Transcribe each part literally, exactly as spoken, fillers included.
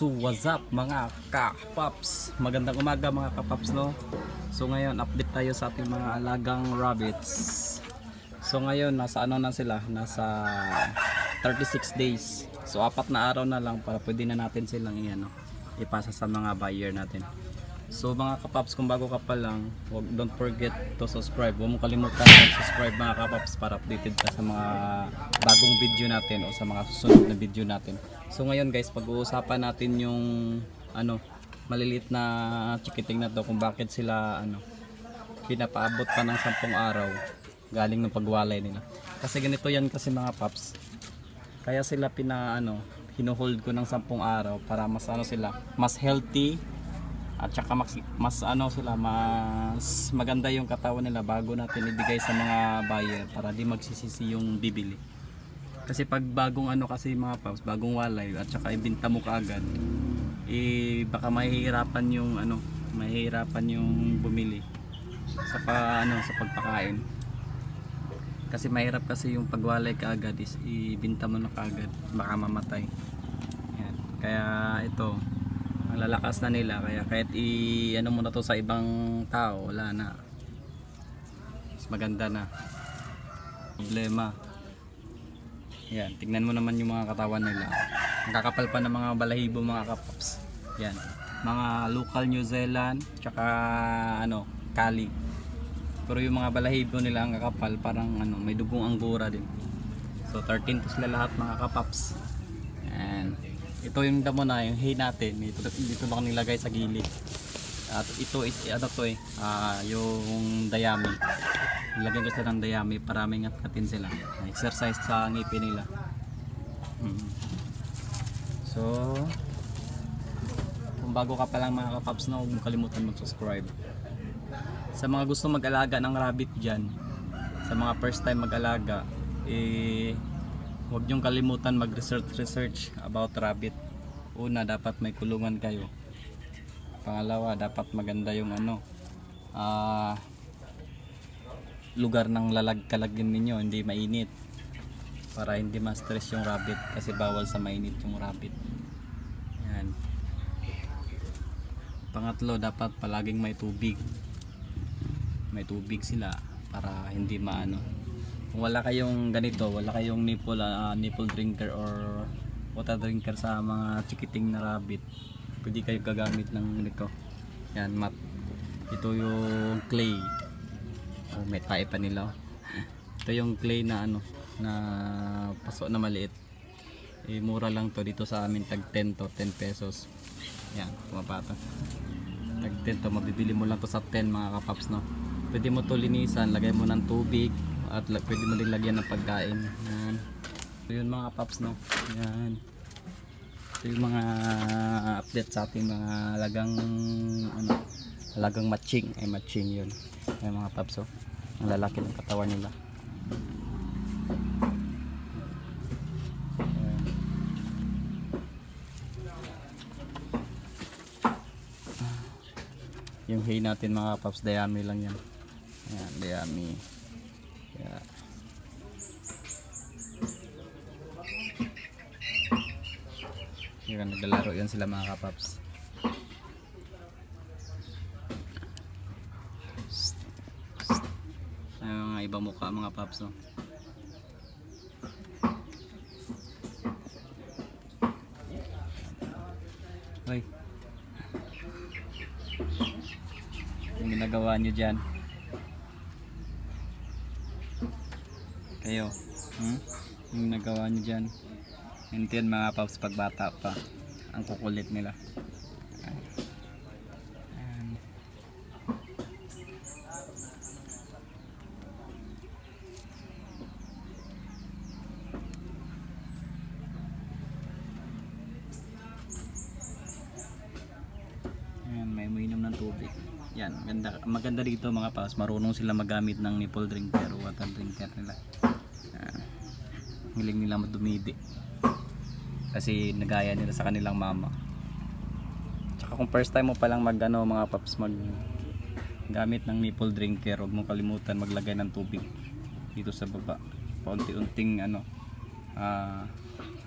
So what's up mga kapaps, magandang umaga mga kapaps, no? So ngayon update tayo sa ating mga alagang rabbits. So ngayon nasa ano na sila, nasa thirty-six days. So apat na araw na lang para pwede na natin silang iyan, no? Ipasa sa mga buyer natin. So mga kapaps, kung bago ka pa lang, don't forget to subscribe. Huwag mong kalimutan mag-subscribe mga kapaps para updated ka sa mga bagong video natin o sa mga susunod na video natin. So ngayon guys, pag-uusapan natin yung ano, maliliit na chikiting na to, kung bakit sila ano, pinapaabot pa ng sampung araw galing ng pagwalay nila. Kasi ganito yan kasi mga paps. Kaya sila pinaano, hinuhold ko ng sampung araw para mas ano sila, mas healthy. At saka mas, mas ano sila, mas maganda yung katawan nila bago natin ibigay sa mga buyer para di magsisisi yung bibili. Kasi pag bagong ano kasi mga paps, bagong walay at saka ibinta mo kaagad, eh baka mahihirapan yung ano, mahihirapan yung bumili sa pa, ano sa pagpakain. Kasi mahirap kasi yung pagwalay kaagad is ibinta mo na kaagad, baka mamatay. Yan. Kaya ito ang lalakas na nila, kaya kahit i ano mo na to sa ibang tao, wala na, mas maganda na problema. Yan, tignan mo naman yung mga katawan nila, ang kakapal pa ng mga balahibo mga kapaps. Yan, mga local New Zealand tsaka ano, Kali, pero yung mga balahibo nila ang kakapal, parang ano, may dugong Angora din. So thirteen to sila lahat mga kapaps. And ito yung damo na, yung hay natin, dito, dito lang nilagay sa gilid. At ito is, ano to eh, uh, yung dayami. Nilagay ko sila ng dayami para may ngat-katin sila. Exercise sa ngipin nila. Hmm. So, kung bago ka pa lang mga kapaps, na huwag mong kalimutan mag-subscribe. Sa mga gusto mag-alaga ng rabbit dyan, sa mga first time mag-alaga, eh, huwag niyong kalimutan mag-research-research about rabbit. Una, dapat may kulungan kayo. Pangalawa, dapat maganda yung ano, uh, lugar ng lalag-kalagin ninyo, hindi mainit. Para hindi ma-stress yung rabbit, kasi bawal sa mainit yung rabbit. Yan. Pangatlo, dapat palaging may tubig. May tubig sila para hindi maano. Kung wala kayong ganito, wala kayong nipple, uh, nipple drinker or water drinker sa mga chikiting na rabbit, pwede kayo gagamit ng ganito. Yan, mat. Ito yung clay. Oh, may tae pa nila. Ito yung clay na ano, na paso na maliit. Eh, mura lang to dito sa amin, tag ten to ten pesos. Yan, kumapata. Tag ten to, mabibili mo lang to sa ten mga kapaps, no. Pwede mo to linisan, lagay mo ng tubig. At pwede mo din lagyan ng pagkain. Yan. So yun mga paps, no? Yan. So yung mga update sa ating mga alagang ano, alagang matching. Ay matching yun. Yan mga paps, oh. Ang lalaki ng katawan nila. Yan. Yung hay natin mga paps, dayami lang yan. Yan, dayami. Yeah. Yan, naglalaro yan sila mga kapaps. Ay, mga iba mukha mga paps, no? Hoy, yung ginagawa nyo dyan kayo, hmm? Yung nagawa nyo dyan, hintihan mga paps, pagbata pa ang kukulit nila. And ayan, may uminom ng tubig. Yan, maganda, maganda dito mga paps, marunong sila magamit ng nipple drinker o water drinker nila. Hiling nila madumidi kasi nagaya nila sa kanilang mama. Tsaka kung first time mo palang mag ano, mga paps, mag gamit ng nipple drinker, huwag mong kalimutan maglagay ng tubig dito sa baba, paunti-unting ano, uh,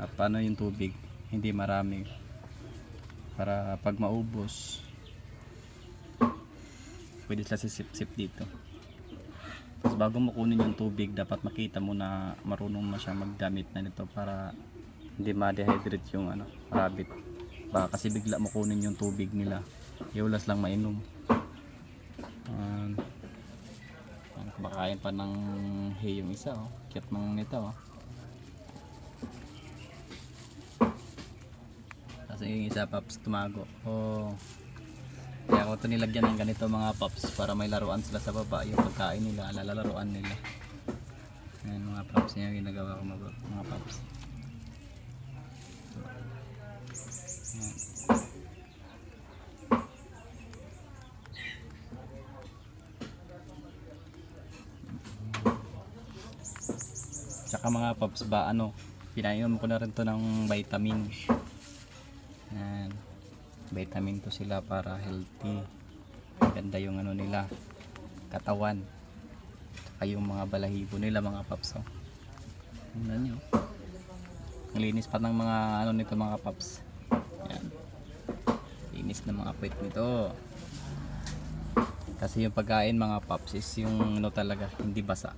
at paano yung tubig, hindi marami para pag maubos pwede sila sisip-sip dito. Tapos bago mo kunin yung tubig, dapat makita mo na marunong mo siya maggamit na nito para hindi ma-dehydrate yung ano, rabbit. Baka kasi bigla mo kunin yung tubig nila, iulas lang mainom. Um, kumakain pa ng hay yung isa, oh. Kiyat ng nito, oh. Kasi yung isa, Pops, tumago. Oh. Kaya ako ito nilagyan ng ganito, mga Pops, para may laruan sila sa baba, yung pagkain nila, lalaruan nila. Ayan, mga Pops, niya yung ginagawa ko, mga Pops. Ayan. Tsaka mga Pops, ba ano, pinainom ko na rin to ng vitamin. Ayan. Vitamin to sila para healthy, ganda yung ano nila, katawan, saka yung mga balahibo nila, mga Paps, oh. Tingnan nyo, ang linis pa ng mga ano nito, mga Paps. Ayan, linis na mga puwet nito kasi yung pagkain, mga Paps, is yung ano talaga, hindi basa.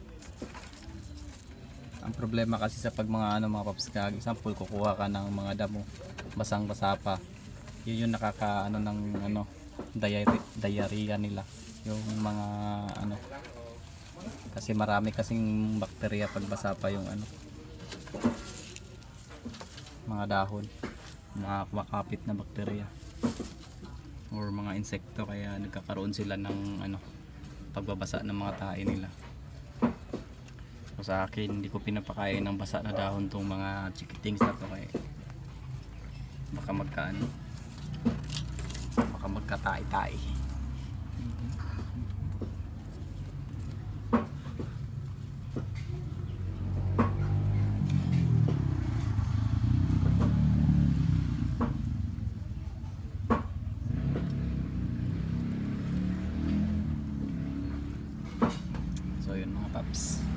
Ang problema kasi sa pag mga ano, mga Paps, kag example kukuha ka ng mga damo, basang basa pa, yun yung nakaka ano ng ano diarrhea nila, yung mga ano, kasi marami kasing bakterya pag basa pa yung ano mga dahon, mga kumakapit na bakterya or mga insekto, kaya nagkakaroon sila ng ano pagbabasa ng mga tae nila. So, sa akin, hindi ko pinapakain ng basa na dahon tong mga chickens na to, kaya baka magkaano baka magkatay-tay. So yun, mga Paps.